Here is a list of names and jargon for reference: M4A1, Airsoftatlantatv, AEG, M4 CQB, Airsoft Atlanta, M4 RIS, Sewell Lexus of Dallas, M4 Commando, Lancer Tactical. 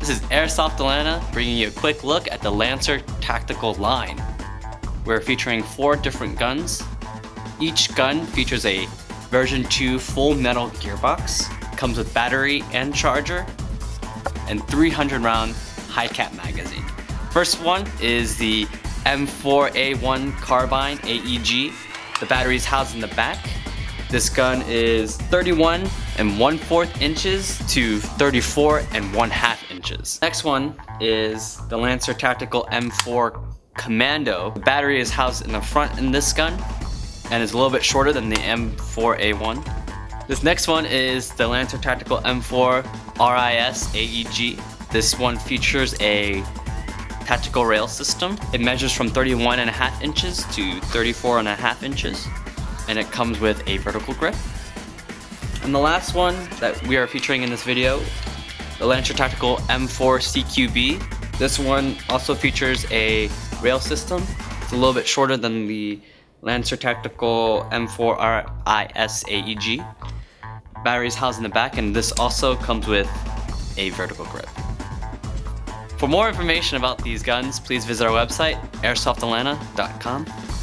This is Airsoft Atlanta, bringing you a quick look at the Lancer Tactical line. We're featuring 4 different guns. Each gun features a version 2 full metal gearbox, comes with battery and charger, and 300 round high cap magazine. First one is the M4A1 carbine AEG. The battery is housed in the back. This gun is 31 1/4 inches to 34 1/2 inches. Next one is the Lancer Tactical M4 Commando. The battery is housed in the front in this gun and is a little bit shorter than the M4A1. This next one is the Lancer Tactical M4 RIS AEG. This one features a tactical rail system. It measures from 31 1/2 inches to 34 1/2 inches, and it comes with a vertical grip. And the last one that we are featuring in this video, the Lancer Tactical M4 CQB. This one also features a rail system. It's a little bit shorter than the Lancer Tactical M4 RIS AEG. Battery is housed in the back, and this also comes with a vertical grip. For more information about these guns, please visit our website, airsoftatlanta.com.